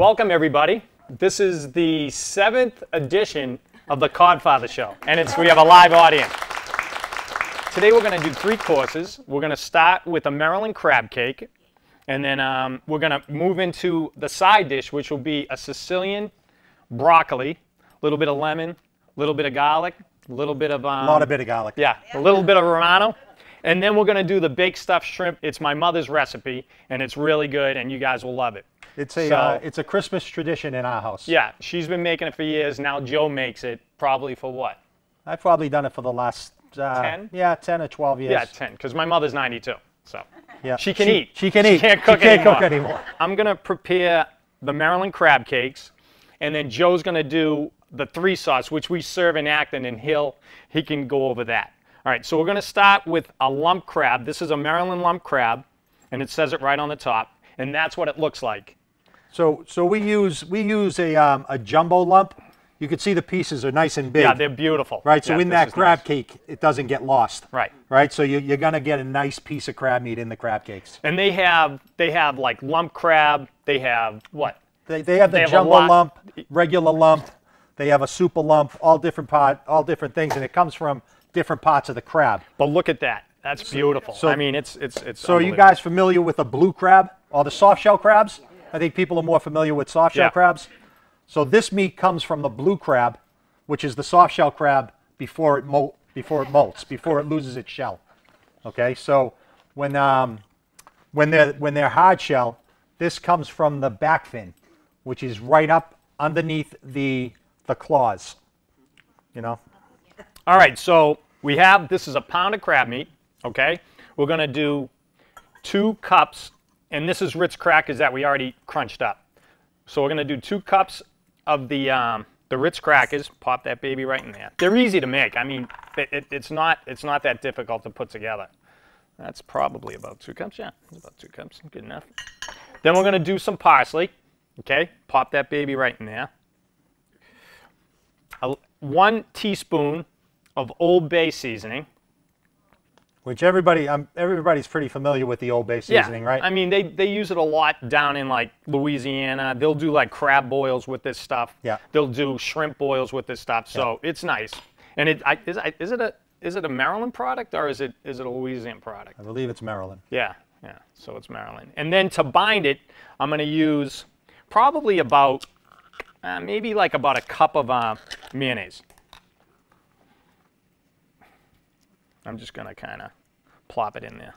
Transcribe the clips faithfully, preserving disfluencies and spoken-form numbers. Welcome, everybody. This is the seventh edition of the Codfather Show, and it's we have a live audience. Today we're going to do three courses. We're going to start with a Maryland crab cake, and then um, we're going to move into the side dish, which will be a Sicilian broccoli, a little bit of lemon, a little bit of garlic, a little bit of... Um, a lot of bit of garlic. Yeah, a little bit of Romano. And then we're going to do the baked stuffed shrimp. It's my mother's recipe, and it's really good, and you guys will love it. It's a, so, uh, it's a Christmas tradition in our house. Yeah, she's been making it for years. Now Joe makes it probably for what? I've probably done it for the last... Uh, ten? Yeah, ten or twelve years. Yeah, ten, because my mother's ninety-two, so yeah. she can she, eat. She can she eat. She can't cook, she can't anymore. cook anymore. I'm going to prepare the Maryland crab cakes, and then Joe's going to do the three sauce, which we serve in Acton, and he'll, he can go over that. All right, so we're going to start with a lump crab. This is a Maryland lump crab, and it says it right on the top, and that's what it looks like. So, so we use we use a um, a jumbo lump. You can see the pieces are nice and big. Yeah, they're beautiful. Right, so yeah, in that crab nice. cake, it doesn't get lost. Right. Right, so you, you're going to get a nice piece of crab meat in the crab cakes. And they have they have like lump crab. They have what? They they have the they jumbo have lump, regular lump. They have a super lump. All different pot, all different things, and it comes from different parts of the crab. But look at that. That's beautiful. So, I mean, it's it's it's. So are you guys familiar with the blue crab or the soft shell crabs? I think people are more familiar with soft shell yeah. crabs. So this meat comes from the blue crab, which is the soft shell crab before it molt before it molts, before it loses its shell. Okay, so when um when they're when they're hard shell, this comes from the back fin, which is right up underneath the the claws. You know? All right, so we have, this is a pound of crab meat, okay? We're going to do two cups, and this is Ritz crackers that we already crunched up. So we're going to do two cups of the um, the Ritz crackers. Pop that baby right in there. They're easy to make. I mean, it, it, it's not it's not that difficult to put together. That's probably about two cups, yeah. That's about two cups, good enough. Then we're going to do some parsley, okay? Pop that baby right in there. A, one teaspoon of Old Bay seasoning, which everybody um, everybody's pretty familiar with the Old Bay seasoning, yeah. right? I mean, they they use it a lot down in like Louisiana. They'll do like crab boils with this stuff. Yeah. They'll do shrimp boils with this stuff. So yeah. it's nice. And it I, is I, is it a is it a Maryland product or is it is it a Louisiana product? I believe it's Maryland. Yeah, yeah. So it's Maryland. And then to bind it, I'm going to use probably about uh, maybe like about a cup of uh, mayonnaise. I'm just going to kind of plop it in there.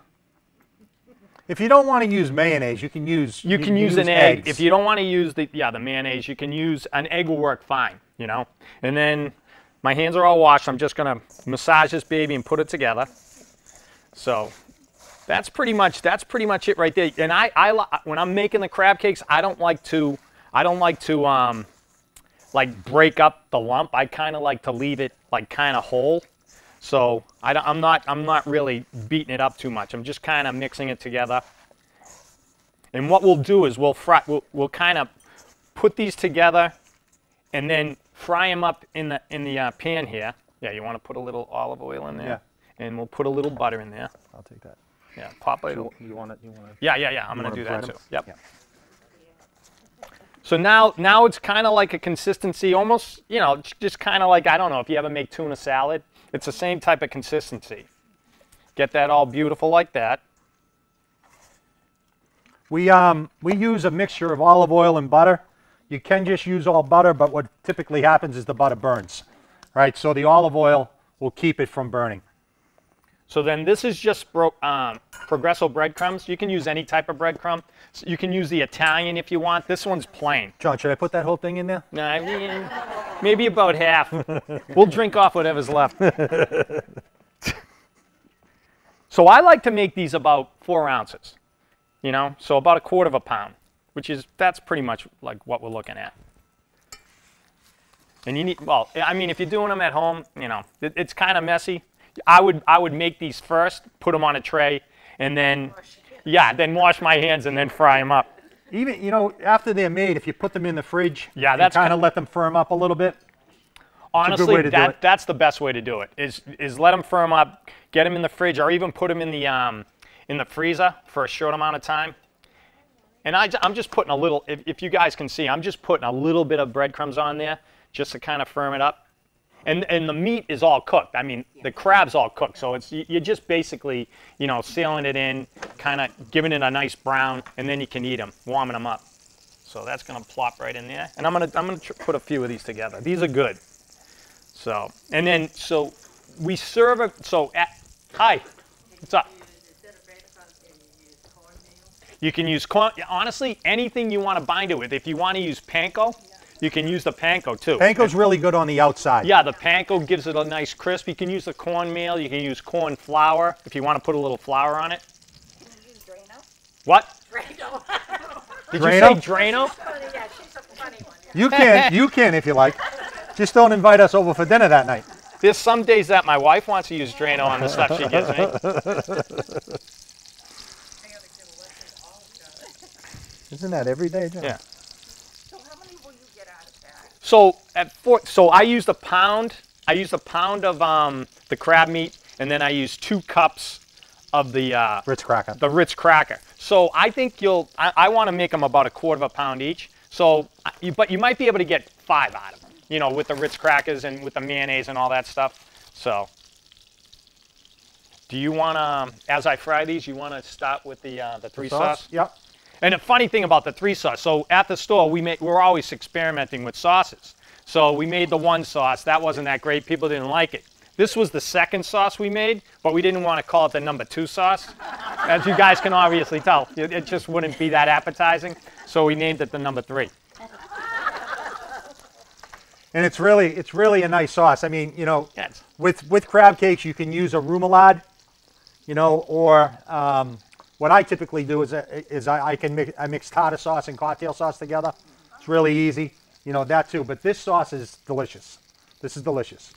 If you don't want to use mayonnaise, you can use You, you can use, use an egg. Eggs. If you don't want to use the yeah, the mayonnaise, you can use an egg will work fine, you know. And then my hands are all washed. I'm just going to massage this baby and put it together. So that's pretty much that's pretty much it right there. And I I when I'm making the crab cakes, I don't like to I don't like to um like break up the lump. I kind of like to leave it like kind of whole. So I, I'm not I'm not really beating it up too much. I'm just kind of mixing it together. And what we'll do is we'll fry we'll, we'll kind of put these together, and then fry them up in the in the uh, pan here. Yeah, you want to put a little olive oil in there, yeah. and we'll put a little butter in there. I'll take that. Yeah, pop it. You, you want it? You want it? Yeah, yeah, yeah. I'm gonna do that too. Yep. Yeah. So now, now it's kind of like a consistency, almost, you know, just kind of like, I don't know, if you ever make tuna salad, it's the same type of consistency. Get that all beautiful like that. We, um, we use a mixture of olive oil and butter. You can just use all butter, but what typically happens is the butter burns, right? So the olive oil will keep it from burning. So then this is just bro, um, Progresso breadcrumbs. You can use any type of breadcrumb. So you can use the Italian if you want. This one's plain. John, should I put that whole thing in there? No, I mean, maybe about half. We'll drink off whatever's left. So I like to make these about four ounces, you know, so about a quarter of a pound, which is, that's pretty much like what we're looking at. And you need, well, I mean, if you're doing them at home, you know, it, it's kind of messy. I would I would make these first, put them on a tray, and then yeah, then wash my hands and then fry them up. Even you know after they're made, if you put them in the fridge, yeah, that's kind of let them firm up a little bit. Honestly, that that's the best way to do it is is let them firm up, get them in the fridge, or even put them in the um in the freezer for a short amount of time, And I, I'm just putting a little, if, if you guys can see, I'm just putting a little bit of breadcrumbs on there just to kind of firm it up. And, and the meat is all cooked. I mean, the crab's all cooked. So it's, you're just basically, you know, sealing it in, kind of giving it a nice brown, and then you can eat them, warming them up. So that's going to plop right in there. And I'm going to I'm gonna put a few of these together. These are good. So, and then, so we serve a, so, at, hi, what's up? You can use corn, honestly, anything you want to bind it with. If you want to use panko, you can use the panko too. Panko's really good on the outside. Yeah, the panko gives it a nice crisp. You can use the cornmeal. You can use corn flour if you want to put a little flour on it. Can you use Drano? What? Drano. Did Drano? You say Drano? She's funny, yeah, she's a funny one, yeah. You can, you can if you like. Just don't invite us over for dinner that night. There's some days that my wife wants to use Drano on the stuff she gives me. Isn't that every day, John? Yeah. So how many will you get out of that? So at four, so I used a pound. I used a pound of um, the crab meat, and then I used two cups of the uh, Ritz cracker. The Ritz cracker. So I think you'll. I, I want to make them about a quarter of a pound each. So, you, but you might be able to get five out of them. You know, with the Ritz crackers and with the mayonnaise and all that stuff. So, do you want to, as I fry these, you want to start with the uh, the three the sauce? sauce? Yep. And a funny thing about the three sauce, so at the store, we make, we're always experimenting with sauces. So we made the one sauce. That wasn't that great. People didn't like it. This was the second sauce we made, but we didn't want to call it the number two sauce. As you guys can obviously tell, it, it just wouldn't be that appetizing. So we named it the number three. And it's really, it's really a nice sauce. I mean, you know, yes. with, with crab cakes, you can use a remoulade, you know, or... Um, what I typically do is, is I, I can mix, I mix tartar sauce and cocktail sauce together. It's really easy, you know, that too. But this sauce is delicious. This is delicious.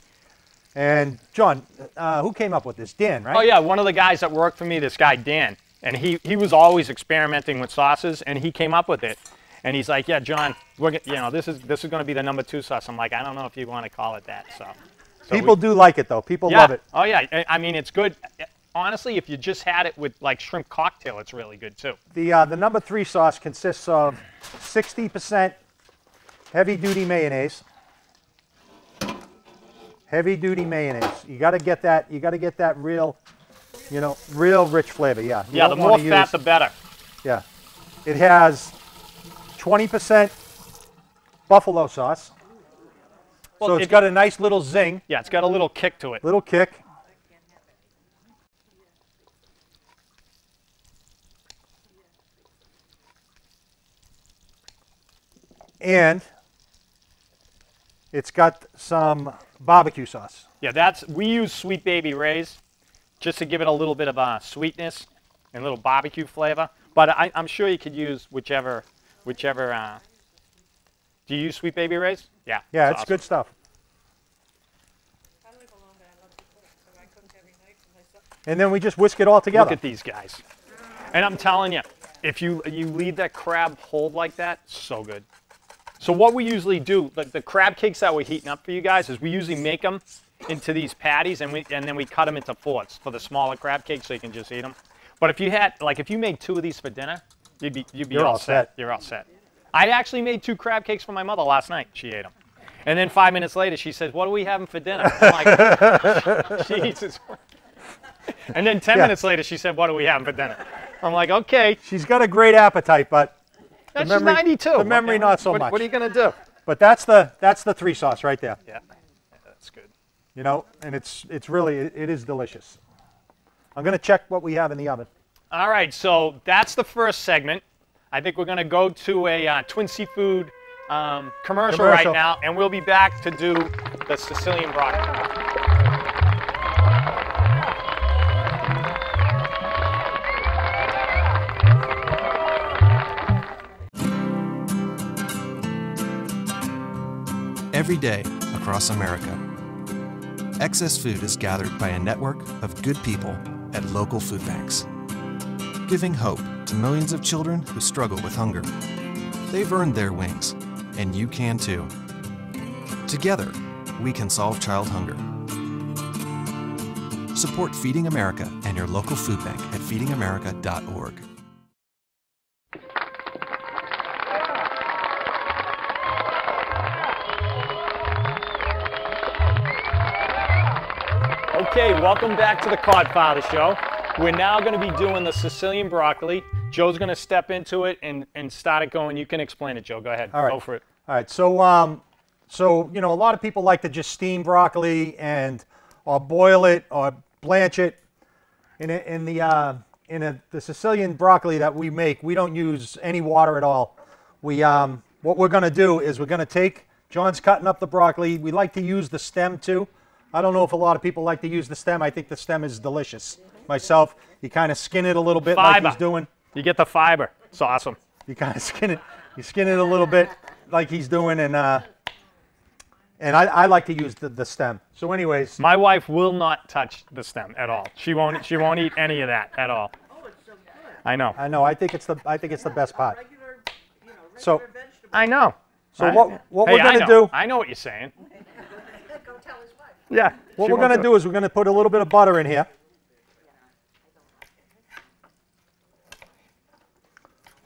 And John, uh, who came up with this? Dan, right? Oh yeah, one of the guys that worked for me, this guy, Dan. And he, he was always experimenting with sauces, and he came up with it. And he's like, yeah, John, we're gonna, you know, this is, this is going to be the number two sauce. I'm like, I don't know if you want to call it that. So, so People we, do like it, though. People yeah. love it. Oh yeah, I mean, it's good. Honestly, if you just had it with like shrimp cocktail, it's really good too. The uh, the number three sauce consists of sixty percent heavy-duty mayonnaise. Heavy-duty mayonnaise. You got to get that. You got to get that real, you know, real rich flavor. Yeah. You yeah. The more use, fat, the better. Yeah. It has twenty percent buffalo sauce. Well, so it's it, got a nice little zing. Yeah, it's got a little kick to it. Little kick. And it's got some barbecue sauce. Yeah, that's, we use Sweet Baby Rays just to give it a little bit of uh, sweetness and a little barbecue flavor. But I, I'm sure you could use whichever, whichever, uh, do you use Sweet Baby Rays? Yeah. Yeah, it's, it's awesome. Good stuff. And then we just whisk it all together. Look at these guys. And I'm telling you, if you, you leave that crab whole like that, so good. So what we usually do, like the crab cakes that we're heating up for you guys, is we usually make them into these patties, and we and then we cut them into fourths for the smaller crab cakes, so you can just eat them. But if you had, like, if you made two of these for dinner, you'd be you'd be You're all set. set. You're all set. I actually made two crab cakes for my mother last night. She ate them, and then five minutes later, she said, "What are we having for dinner?" I'm like, Jesus. And then ten yeah. minutes later, she said, "What are we having for dinner?" I'm like, "Okay." She's got a great appetite, but. The memory, she's ninety-two. The memory, okay. Not so what, much. What are you gonna do? But that's the that's the three sauce right there. Yeah, yeah, that's good. You know, and it's it's really it, it is delicious. I'm gonna check what we have in the oven. All right, so that's the first segment. I think we're gonna go to a uh, Twin Seafood um, commercial, commercial right now, and we'll be back to do the Sicilian broccoli. Every day across America, excess food is gathered by a network of good people at local food banks, giving hope to millions of children who struggle with hunger. They've earned their wings, and you can too. Together, we can solve child hunger. Support Feeding America and your local food bank at feeding america dot org. Okay, welcome back to the Codfather Show. We're now going to be doing the Sicilian broccoli. Joe's going to step into it and, and start it going. You can explain it, Joe. Go ahead. All right. Go for it. All right. So, um, so you know, a lot of people like to just steam broccoli and or boil it or blanch it. In, a, in the uh, in a, the Sicilian broccoli that we make, we don't use any water at all. We um, what we're going to do is we're going to take. John's cutting up the broccoli. We like to use the stem too. I don't know if a lot of people like to use the stem. I think the stem is delicious. Myself, you kind of skin it a little bit fiber. Like he's doing. You get the fiber. It's awesome. You kind of skin it. You skin it a little bit like he's doing, and uh, and I, I like to use the, the stem. So, anyways, my wife will not touch the stem at all. She won't. She won't eat any of that at all. Oh, it's so good. I know. I know. I think it's the. I think it's yeah, the best it's pot. Regular, you know, regular so vegetable. I know. So I, what what hey, we're gonna I do? I know what you're saying. Go tell his wife. Yeah. What we're gonna do it. is we're gonna put a little bit of butter in here.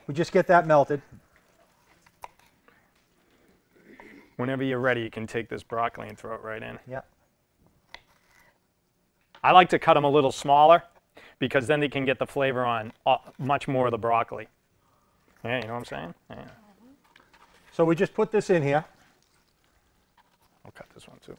We just get that melted. Whenever you're ready, you can take this broccoli and throw it right in. Yeah. I like to cut them a little smaller because then they can get the flavor on much more of the broccoli. Yeah, you know what I'm saying? Yeah. So we just put this in here. I'll cut this one too.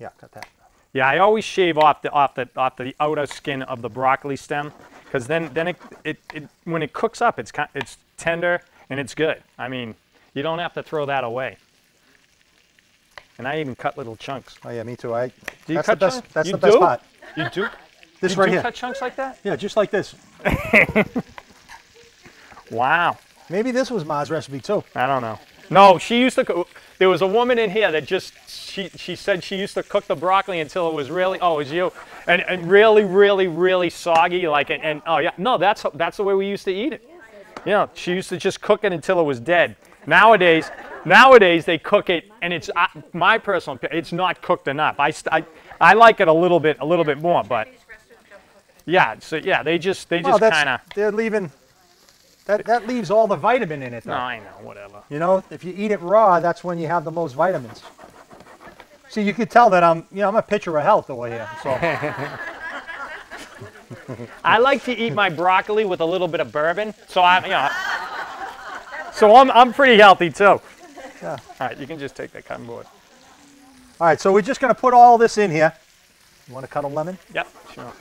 Yeah, cut that. Yeah, I always shave off the off the off the outer skin of the broccoli stem. Because then, then it, it, it, when it cooks up, it's, it's tender and it's good. I mean, you don't have to throw that away. And I even cut little chunks. Oh yeah, me too. I. Do you that's cut the best, chunks? That's you the do? best pot. You do? This you right do here. Cut chunks like that? Yeah, just like this. Wow. Maybe this was Ma's recipe too. I don't know. No, she used to cook. There was a woman in here that just, she, she said she used to cook the broccoli until it was really, oh, it was you, and, and really, really, really soggy, like, and, and oh, yeah, no, that's, that's the way we used to eat it. You know, she used to just cook it until it was dead. Nowadays, nowadays they cook it, and it's, I, my personal opinion, it's not cooked enough. I, I, I like it a little bit, a little bit more, but, yeah, so, yeah, they just, they just well, kind of. They're leaving. That, that leaves all the vitamin in it, though. No, I know, whatever. You know, if you eat it raw, that's when you have the most vitamins. See, you could tell that I'm, you know, I'm a pitcher of health over here. So. I like to eat my broccoli with a little bit of bourbon, so I'm, you know, so I'm, I'm pretty healthy too. Yeah. All right, you can just take that cutting board. All right, so we're just gonna put all this in here. You want to cut a lemon? Yep, sure.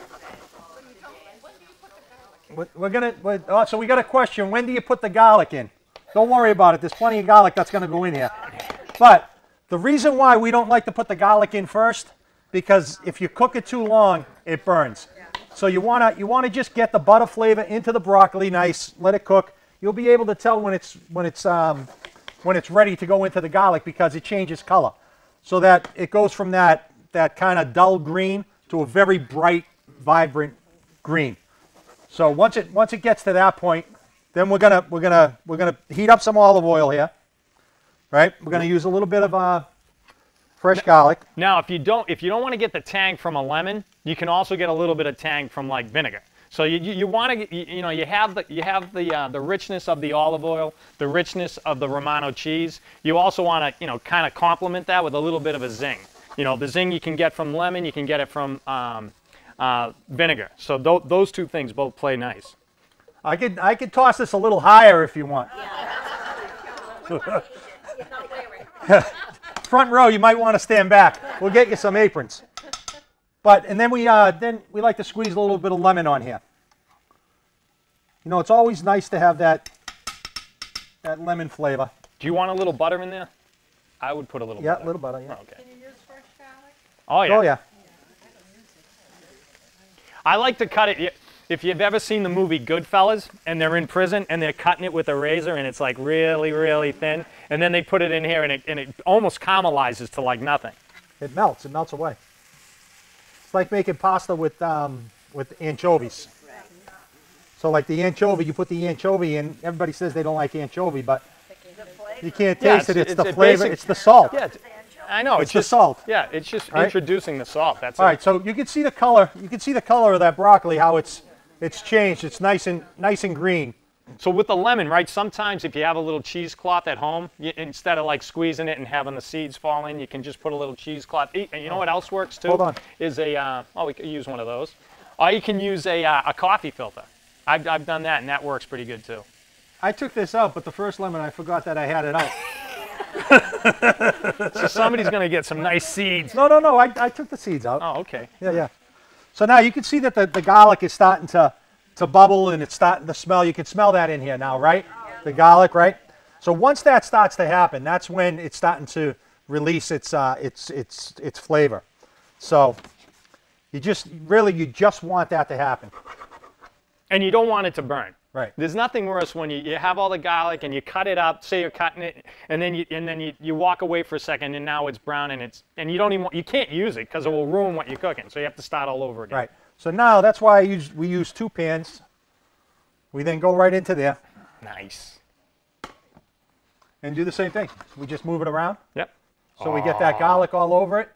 We're gonna. We're, oh, so we got a question. When do you put the garlic in? Don't worry about it. There's plenty of garlic that's gonna go in here. But the reason why we don't like to put the garlic in first, because if you cook it too long, it burns. So you wanna you wanna just get the butter flavor into the broccoli, nice. Let it cook. You'll be able to tell when it's when it's um, when it's ready to go into the garlic because it changes color, so that it goes from that that kind of dull green to a very bright, vibrant green. So once it once it gets to that point, then we're gonna we're gonna we're gonna heat up some olive oil here, right? We're gonna use a little bit of uh, fresh now, garlic. Now, if you don't if you don't want to get the tang from a lemon, you can also get a little bit of tang from like vinegar. So you you, you want to you, you know you have the you have the uh, the richness of the olive oil, the richness of the Romano cheese. You also want to you know kind of complement that with a little bit of a zing. You know the zing you can get from lemon, you can get it from um, Uh, vinegar. So th those two things both play nice. I could I could toss this a little higher if you want. Front row, you might want to stand back. We'll get you some aprons. But and then we uh, then we like to squeeze a little bit of lemon on here. You know, it's always nice to have that that lemon flavor. Do you want a little butter in there? I would put a little. Yeah, butter. a little butter. Yeah. Oh, okay. Can you use fresh garlic? Oh yeah. Oh yeah. I like to cut it, if you've ever seen the movie Goodfellas, and they're in prison, and they're cutting it with a razor, and it's like really, really thin, and then they put it in here, and it, and it almost caramelizes to like nothing. It melts, it melts away. It's like making pasta with, um, with anchovies. So like the anchovy, you put the anchovy in, everybody says they don't like anchovy, but you can't taste yeah, it's, it, it's, it's the it's flavor, basic, it's the salt. Yeah, it's, I know. It's, it's just the salt. Yeah, it's just right? introducing the salt. That's all it. right. So you can see the color. You can see the color of that broccoli. How it's it's changed. It's nice and nice and green. So with the lemon, right, sometimes if you have a little cheesecloth at home, you, instead of like squeezing it and having the seeds fall in, you can just put a little cheesecloth. And you know what else works too? Hold on. Is a, uh, oh, we could use one of those. Or you can use a, uh, a coffee filter. I've, I've done that, and that works pretty good too. I took this out, but the first lemon, I forgot that I had it out. So somebody's going to get some nice seeds. No, no, no, I, I took the seeds out. Oh, okay. Yeah, yeah. So now you can see that the, the garlic is starting to, to bubble, and it's starting to smell. You can smell that in here now, right? The garlic, right? So once that starts to happen, that's when it's starting to release its, uh, its, its, its flavor. So you just, really, you just want that to happen. And you don't want it to burn. Right. There's nothing worse when you, you have all the garlic and you cut it up, say you're cutting it, and then you and then you, you walk away for a second and now it's brown and it's and you don't even you can't use it because it will ruin what you're cooking. So you have to start all over again. Right. So now that's why I use, we use two pans. We then go right into there. Nice. And do the same thing. We just move it around. Yep. So aww, we get that garlic all over it.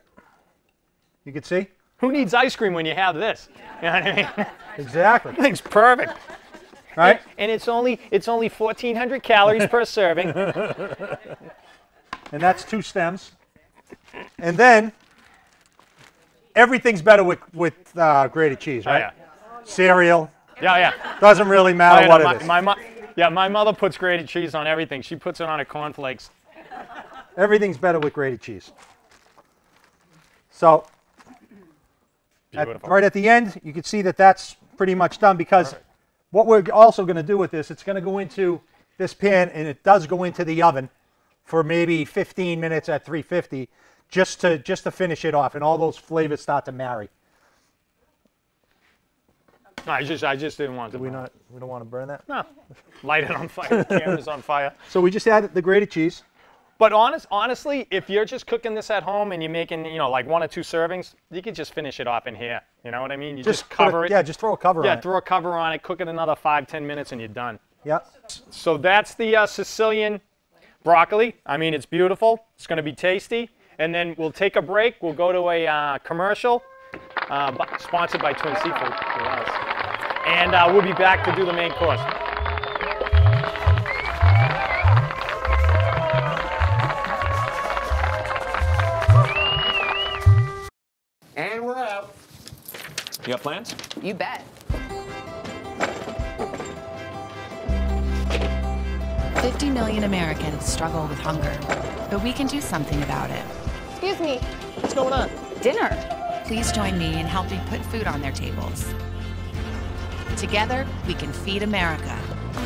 You can see. Who needs ice cream when you have this? You know what I mean? Exactly. It's perfect. Right? And it's only it's only fourteen hundred calories per serving. And that's two stems. And then everything's better with with uh, grated cheese, right? Oh, yeah. Cereal. Yeah, yeah. Doesn't really matter oh, what know, it my, is. My yeah, my mother puts grated cheese on everything. She puts it on her cornflakes. Everything's better with grated cheese. So at, right at the end, you can see that that's pretty much done because perfect. What we're also going to do with this, it's going to go into this pan, and it does go into the oven for maybe fifteen minutes at three fifty, just to just to finish it off, and all those flavors start to marry. No, I just I just didn't want to. Do we not? We don't want to burn that. No, light it on fire. The camera's on fire. So we just added the grated cheese. But honest, honestly, if you're just cooking this at home and you're making, you know, like one or two servings, you could just finish it off in here. You know what I mean? You just, just cover a, it. Yeah, just throw a cover yeah, on it. Yeah, throw a cover on it, cook it another five, ten minutes, and you're done. Yep. So that's the uh, Sicilian broccoli. I mean, it's beautiful. It's going to be tasty. And then we'll take a break. We'll go to a uh, commercial uh, sponsored by Twin Seafood. And uh, we'll be back to do the main course. And we're out. You got plans? You bet. fifty million Americans struggle with hunger, but we can do something about it. Excuse me. What's going on? Dinner. Please join me in helping put food on their tables. Together, we can feed America.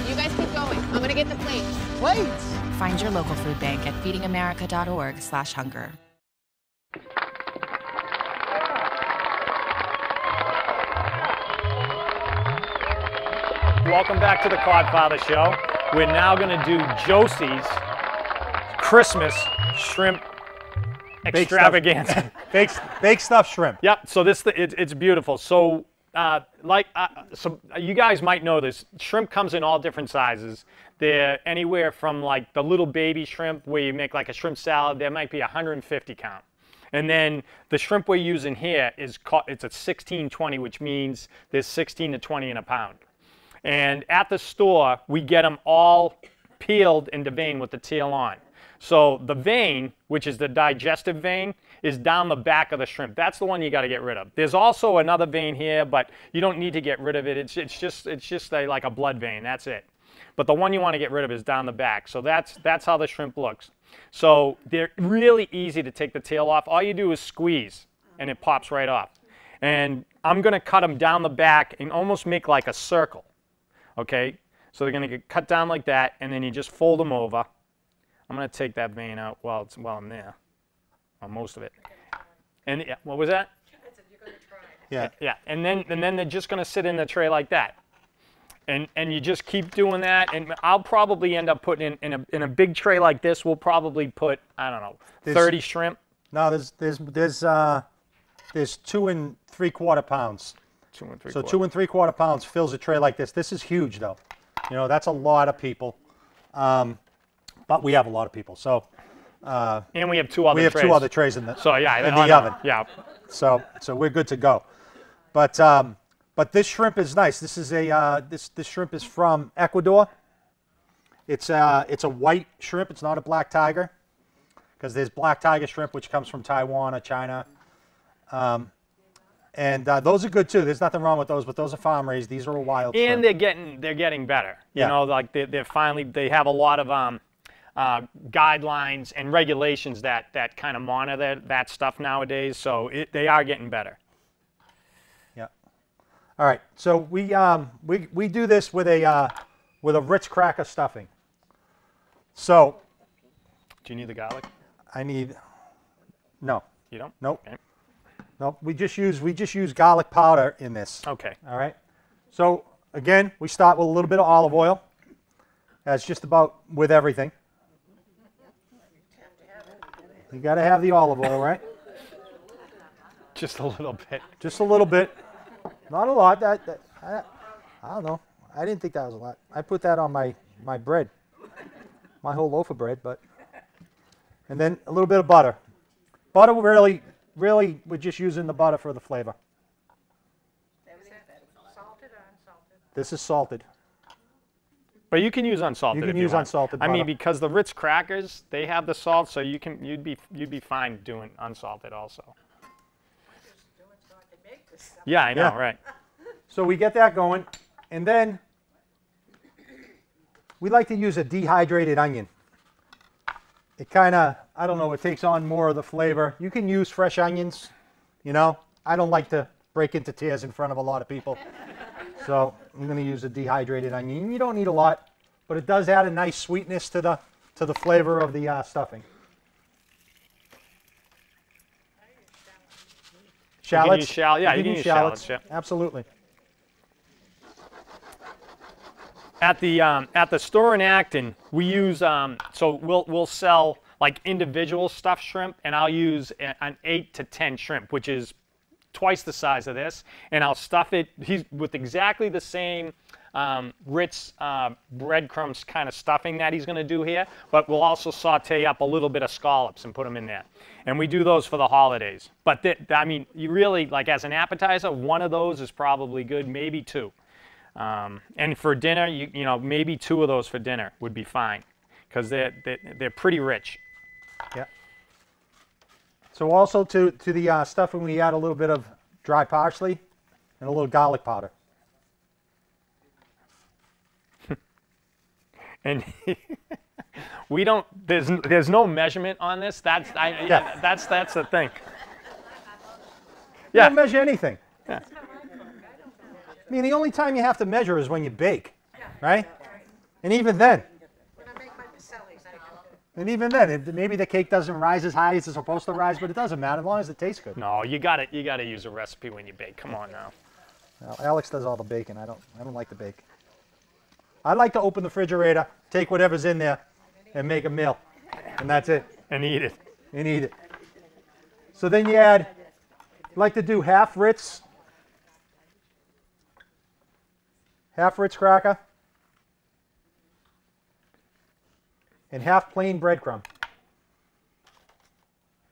You guys keep going. I'm going to get the plates. Plates? Find your local food bank at feeding america dot org slash hunger. Welcome back to the Codfather Show. We're now going to do Josie's Christmas Shrimp Extravaganza. Baked stuff, baked stuff shrimp. Yep. So this it, it's beautiful. So uh, like uh, so you guys might know this. Shrimp comes in all different sizes. They're anywhere from like the little baby shrimp where you make like a shrimp salad. There might be one hundred fifty count. And then the shrimp we're using here is called, it's a sixteen twenty, which means there's sixteen to twenty in a pound. And at the store, we get them all peeled and deveined with the tail on. So the vein, which is the digestive vein, is down the back of the shrimp. That's the one you got to get rid of. There's also another vein here, but you don't need to get rid of it. It's, it's just, it's just a, like a blood vein. That's it. But the one you want to get rid of is down the back. So that's, that's how the shrimp looks. So they're really easy to take the tail off. All you do is squeeze, and it pops right off. And I'm going to cut them down the back and almost make like a circle. Okay, so they're going to get cut down like that, and then you just fold them over. I'm going to take that vein out while, it's, while I'm there, or most of it. And yeah, what was that? I said you're going to try. Yeah, yeah, and then and then they're just going to sit in the tray like that, and and you just keep doing that. And I'll probably end up putting in in a in a big tray like this. We'll probably put I don't know there's, thirty shrimp. No, there's there's there's uh there's two and three quarter pounds. Two and three so quarter. two and three quarter pounds fills a tray like this. This is huge, though. You know, that's a lot of people. Um, but we have a lot of people. So. Uh, and we have two other. We have trays. two other trays in the. So yeah, in the know. oven. Yeah. So so we're good to go. But um, but this shrimp is nice. This is a uh, this this shrimp is from Ecuador. It's uh, it's a white shrimp. It's not a black tiger, because there's black tiger shrimp, which comes from Taiwan or China. Um, and uh, those are good too. There's nothing wrong with those, but those are farm raised. These are a wild. And shrimp. they're getting they're getting better. Yeah. You know, like they're, they're finally they have a lot of um, uh, guidelines and regulations that that kind of monitor that, that stuff nowadays. So it, they are getting better. Yeah. All right. So we um, we we do this with a uh, with a Ritz cracker stuffing. So, do you need the garlic? I need, no. You don't? Nope. Okay. Nope. We just use we just use garlic powder in this. Okay. All right. So again, we start with a little bit of olive oil. That's just about with everything. You got to have the olive oil, right? Just a little bit. Just a little bit. Not a lot. That, that I, I don't know. I didn't think that was a lot. I put that on my my bread. My whole loaf of bread, but, and then a little bit of butter. Butter, we're really, really, we're just using the butter for the flavor. Salted or unsalted? This is salted. But you can use unsalted. You can if use you want. unsalted. Butter. I mean, because the Ritz crackers, they have the salt, so you can, you'd be, you'd be fine doing unsalted also. Yeah, I know, yeah. right? So we get that going, and then. We like to use a dehydrated onion. It kind of, I don't know, it takes on more of the flavor. You can use fresh onions, you know. I don't like to break into tears in front of a lot of people. So I'm going to use a dehydrated onion. You don't need a lot, but it does add a nice sweetness to the, to the flavor of the uh, stuffing. Shallots? You can use shall yeah, you can use shallots. shallots yeah. Absolutely. At the um, at the store in Acton, we use um, so we'll we'll sell like individual stuffed shrimp, and I'll use a, an eight to ten shrimp, which is twice the size of this, and I'll stuff it he's, with exactly the same um, Ritz uh, breadcrumbs kind of stuffing that he's going to do here, but we'll also saute up a little bit of scallops and put them in there, and we do those for the holidays. But th I mean, you really like as an appetizer, one of those is probably good, maybe two. Um, and for dinner, you, you know, maybe two of those for dinner would be fine, because they're, they're, they're pretty rich. Yeah. So also to, to the uh, stuffing, we add a little bit of dry parsley and a little garlic powder. and we don't, there's, there's no measurement on this. That's, I, yeah. Yeah, that's, that's the thing. Yeah. You don't measure anything. Yeah. I mean, the only time you have to measure is when you bake, right? And even then, when I make my pisellis, I don't do it. And even then, it, maybe the cake doesn't rise as high as it's supposed to rise, but it doesn't matter as long as it tastes good. No, you got it. You got to use a recipe when you bake. Come on now. Well, Alex does all the baking. I don't. I don't like to bake. I like to open the refrigerator, take whatever's in there, and make a meal, and that's it. And eat it. And eat it. So then you add. Like to do half Ritz. Half Ritz cracker and half plain breadcrumb,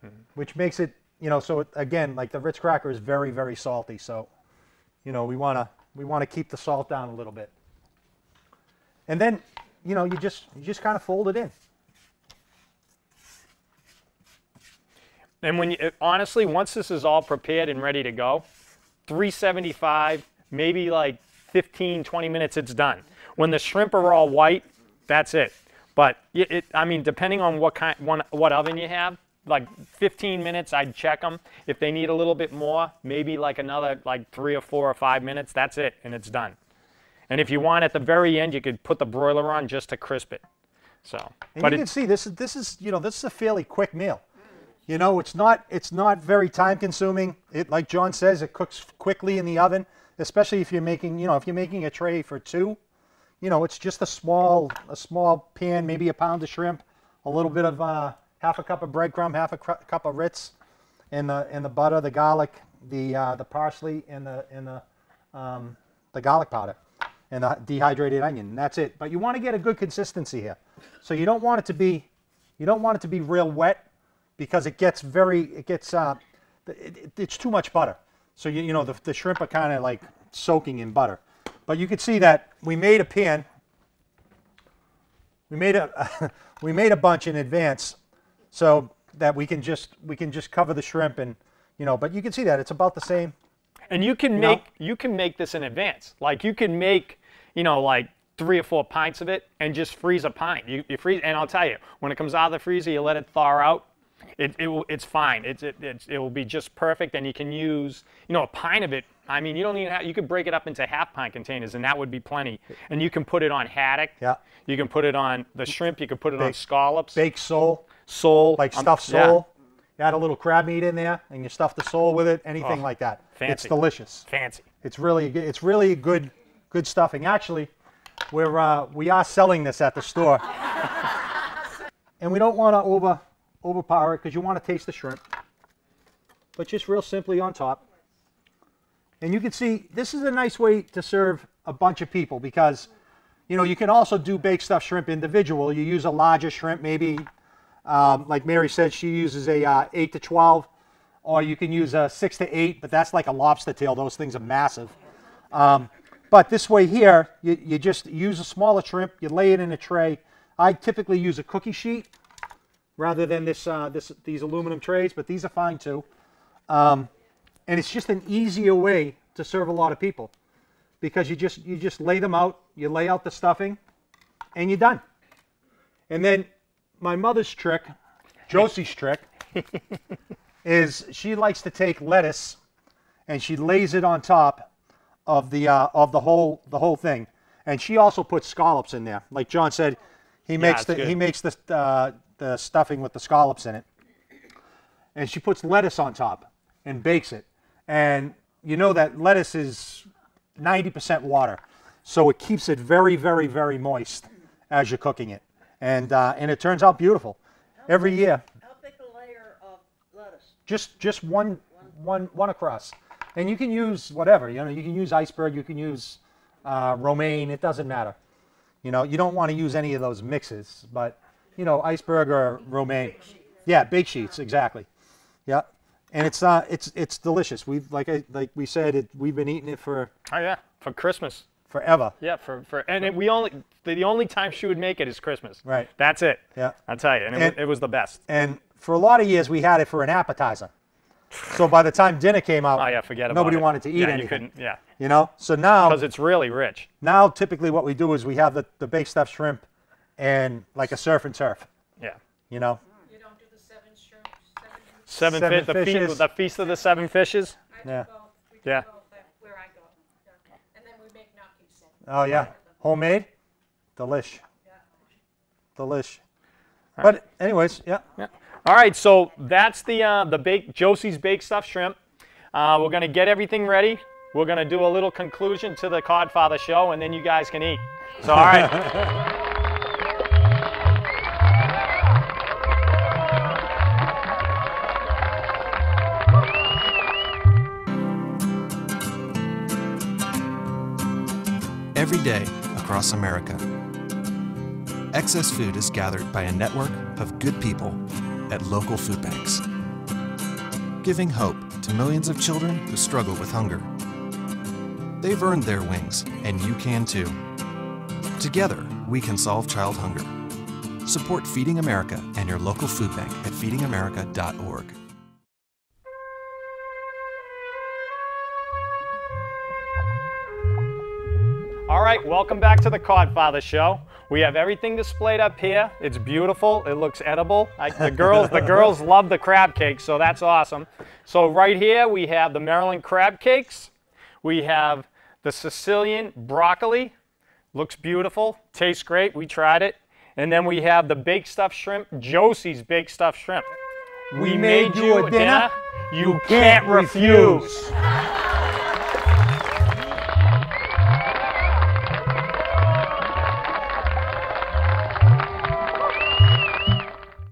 mm-hmm. which makes it, you know, so it, again, like the Ritz cracker is very, very salty. So, you know, we want to we want to keep the salt down a little bit. And then, you know, you just you just kind of fold it in. And when you honestly, once this is all prepared and ready to go, three seventy-five, maybe like. fifteen, twenty minutes, it's done. When the shrimp are all white, that's it. But it, it, I mean, depending on what kind, one, what oven you have, like fifteen minutes, I'd check them. If they need a little bit more, maybe like another like three or four or five minutes, that's it, and it's done. And if you want, at the very end, you could put the broiler on just to crisp it. So, and but you it, can see this is this is you know this is a fairly quick meal. You know, it's not it's not very time consuming. It like John says, it cooks quickly in the oven. Especially if you're making, you know, if you're making a tray for two, you know, it's just a small, a small pan, maybe a pound of shrimp, a little bit of uh, half a cup of breadcrumb, half a cup of Ritz, and the and the butter, the garlic, the uh, the parsley, and the and the um, the garlic powder, and the dehydrated onion. And that's it. But you want to get a good consistency here, so you don't want it to be, you don't want it to be real wet, because it gets very, it gets, uh, it, it, it's too much butter. So, you, you know, the, the shrimp are kind of like soaking in butter. But you can see that we made a pan We made a we made a bunch in advance, so that we can just we can just cover the shrimp and you know. But you can see that it's about the same. And you can you make know? you can make this in advance. Like you can make you know like three or four pints of it and just freeze a pint. You, you freeze, and I'll tell you, when it comes out of the freezer, you let it thaw out. It, it will, it's fine. It's it, it it will be just perfect, and you can use you know a pint of it. I mean, you don't even have, you could break it up into half pint containers, and that would be plenty. And you can put it on haddock. Yeah. You can put it on the shrimp. You can put it baked, on scallops. Baked sole. Sole. Like stuffed um, sole. Yeah. You add a little crab meat in there, and you stuff the sole with it. Anything oh, like that. Fancy. It's delicious. Fancy. It's really good. It's really good, good stuffing. Actually, we're uh, we are selling this at the store, and we don't want to over. overpower it because you want to taste the shrimp, but just real simply on top. And you can see this is a nice way to serve a bunch of people, because you know you can also do baked stuffed shrimp individual. You use a larger shrimp, maybe um, like Mary said, she uses a uh, eight to twelve, or you can use a six to eight, but that's like a lobster tail. Those things are massive. Um, but this way here, you, you just use a smaller shrimp, you lay it in a tray. I typically use a cookie sheet rather than this, uh, this, these aluminum trays, but these are fine too. Um, and it's just an easier way to serve a lot of people, because you just, you just lay them out, you lay out the stuffing, and you're done. And then my mother's trick, Josie's trick, is she likes to take lettuce and she lays it on top of the, uh, of the whole, the whole thing. And she also puts scallops in there. Like John said, he makes yeah, the, good. he makes the, uh, the stuffing with the scallops in it, and she puts lettuce on top and bakes it. And you know that lettuce is ninety percent water, so it keeps it very, very, very moist as you're cooking it. And uh, and it turns out beautiful every year. How big a layer of lettuce? Just just one one one across. And you can use whatever, you know. You can use iceberg, you can use uh, romaine. It doesn't matter. You know, you don't want to use any of those mixes, but you know, iceberg or romaine. Yeah, bake sheets, exactly. Yeah, and it's uh, it's it's delicious. We've like I like we said, it, we've been eating it for oh yeah, for Christmas forever. Yeah, for for and it, we only the, the only time she would make it is Christmas. Right. That's it. Yeah, I'll tell you, and, and it, it was the best. And for a lot of years, we had it for an appetizer. So by the time dinner came out, oh, yeah, forget about nobody it. wanted to eat yeah, anything. You couldn't, yeah. You know, so now because it's really rich. Now typically what we do is we have the the baked stuffed shrimp and like a surf and turf. Yeah. You know? You don't do the seven shrimp, seven, seven, seven fi fishes. The feast, the feast of the seven fishes? I yeah. Go, we yeah. Go where I go. Yeah. And then we make gnocchi. Oh, yeah. Homemade? Delish. Yeah. Delish. Right. But anyways, yeah. yeah. All right, so that's the, uh, the bake, Josie's Baked Stuffed Shrimp. Uh, we're going to get everything ready. We're going to do a little conclusion to the Codfather Show, and then you guys can eat. So, all right. Every day across America, excess food is gathered by a network of good people at local food banks, giving hope to millions of children who struggle with hunger. They've earned their wings, and you can too. Together, we can solve child hunger. Support Feeding America and your local food bank at feeding america dot org. All right, welcome back to the Codfather Show. We have everything displayed up here. It's beautiful. It looks edible. I, the girls, the girls love the crab cakes, so that's awesome. So right here we have the Maryland crab cakes. We have the Sicilian broccoli. Looks beautiful. Tastes great. We tried it. And then we have the baked stuffed shrimp, Josie's baked stuffed shrimp. We, we made, made you a dinner. dinner. You can't refuse.